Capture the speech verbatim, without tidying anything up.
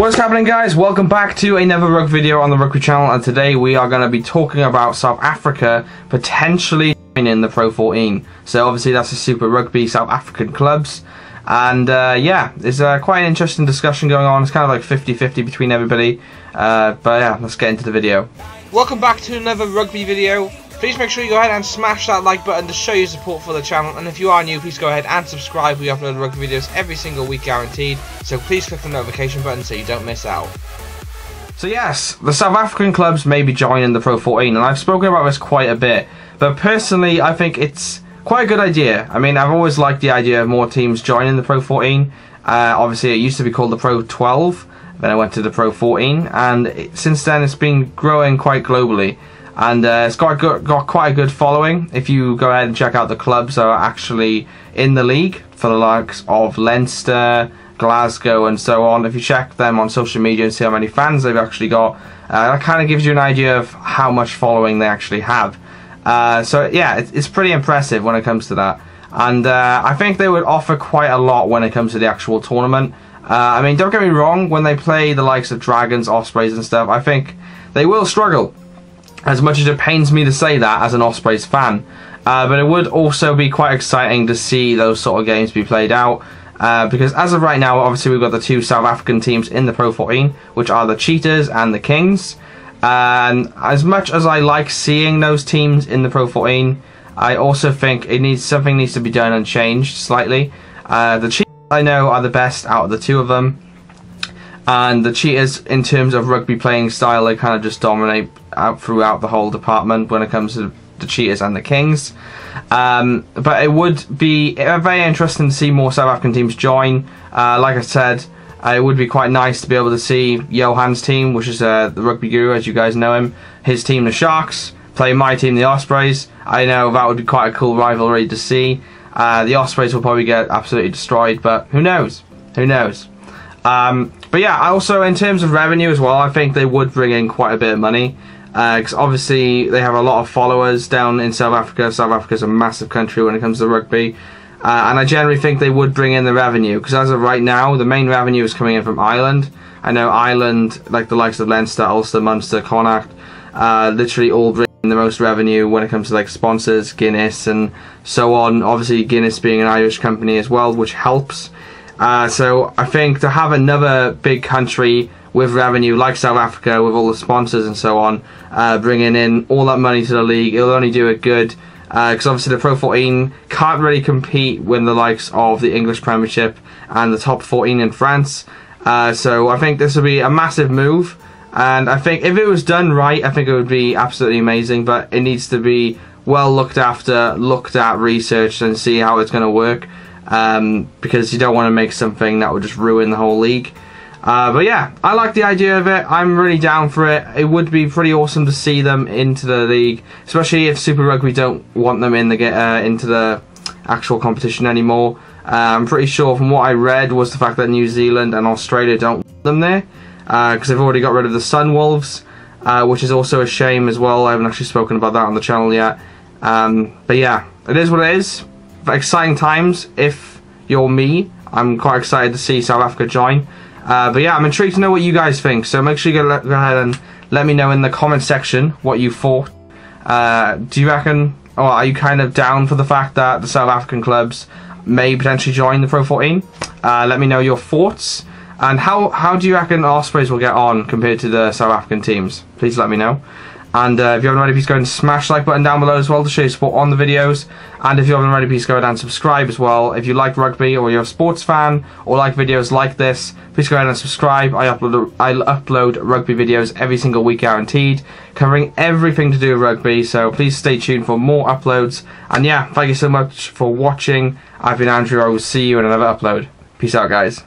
What's happening, guys? Welcome back to another Rug video on the Rugby channel, and today we are going to be talking about South Africa potentially joining the Pro fourteen. So obviously that's a Super Rugby South African clubs, and uh, yeah, it's uh, quite an interesting discussion going on. It's kind of like fifty fifty between everybody, uh, but yeah, let's get into the video. Welcome back to another Rugby video. Please make sure you go ahead and smash that like button to show your support for the channel, and if you are new, please go ahead and subscribe. We upload rugby videos every single week guaranteed, so please click the notification button so you don't miss out. So yes, the South African clubs may be joining the Pro fourteen, and I've spoken about this quite a bit, but personally I think it's quite a good idea. I mean, I've always liked the idea of more teams joining the Pro fourteen. Uh, obviously it used to be called the Pro twelve, then it went to the Pro fourteen, and it, since then it's been growing quite globally. And uh, it's got, got, got quite a good following. If you go ahead and check out the clubs that are actually in the league, for the likes of Leinster, Glasgow and so on, if you check them on social media and see how many fans they've actually got, uh, that kind of gives you an idea of how much following they actually have. Uh, so yeah, it's, it's pretty impressive when it comes to that. And uh, I think they would offer quite a lot when it comes to the actual tournament. Uh, I mean, don't get me wrong, when they play the likes of Dragons, Ospreys and stuff, I think they will struggle. As much as it pains me to say that as an Ospreys fan, uh, but it would also be quite exciting to see those sort of games be played out, uh, because as of right now, obviously we've got the two South African teams in the Pro fourteen, which are the Cheetahs and the Kings, and as much as I like seeing those teams in the Pro fourteen, I also think it needs something needs to be done and changed slightly. Uh, the Cheetahs, I know, are the best out of the two of them. And the Cheetahs, in terms of rugby playing style, they kind of just dominate out throughout the whole department when it comes to the Cheetahs and the Kings. Um, but it would be very interesting to see more South African teams join. Uh, like I said, uh, it would be quite nice to be able to see Johan's team, which is uh, the rugby guru, as you guys know him, his team, the Sharks, play my team, the Ospreys. I know that would be quite a cool rivalry to see. Uh, the Ospreys will probably get absolutely destroyed, but who knows? Who knows? Um, but yeah, also in terms of revenue as well, I think they would bring in quite a bit of money, because uh, obviously they have a lot of followers down in South Africa. South Africa is a massive country when it comes to rugby, uh, and I generally think they would bring in the revenue, because as of right now, the main revenue is coming in from Ireland. I know Ireland, like the likes of Leinster, Ulster, Munster, Connacht, uh, literally all bring in the most revenue when it comes to like sponsors, Guinness and so on. Obviously Guinness being an Irish company as well, which helps. Uh, so I think to have another big country with revenue like South Africa, with all the sponsors and so on, uh, bringing in all that money to the league, it'll only do it good, because uh, obviously the Pro fourteen can't really compete with the likes of the English Premiership and the Top fourteen in France. Uh, so I think this would be a massive move, and I think if it was done right, I think it would be absolutely amazing, but it needs to be well looked after, looked at, researched and see how it's going to work. Um, because you don't want to make something that would just ruin the whole league. Uh, but yeah, I like the idea of it. I'm really down for it. It would be pretty awesome to see them into the league, especially if Super Rugby don't want them in the uh, into the actual competition anymore. Uh, I'm pretty sure from what I read was the fact that New Zealand and Australia don't want them there, because uh, they've already got rid of the Sunwolves, uh, which is also a shame as well. I haven't actually spoken about that on the channel yet. Um, but yeah, it is what it is. Exciting times. If you're me, I'm quite excited to see South Africa join, uh, but yeah, I'm intrigued to know what you guys think, so make sure you go, go ahead and let me know in the comment section what you thought. Uh, do you reckon, or are you kind of down for the fact that the South African clubs may potentially join the Pro fourteen? Uh, let me know your thoughts, and how, how do you reckon Ospreys will get on compared to the South African teams? Please let me know. And uh, if you haven't already, please go and smash the like button down below as well to show your support on the videos. And if you haven't already, please go ahead and subscribe as well. If you like rugby, or you're a sports fan, or like videos like this, please go ahead and subscribe. I upload, I upload rugby videos every single week guaranteed, covering everything to do with rugby. So please stay tuned for more uploads. And yeah, thank you so much for watching. I've been Andrew. I will see you in another upload. Peace out, guys.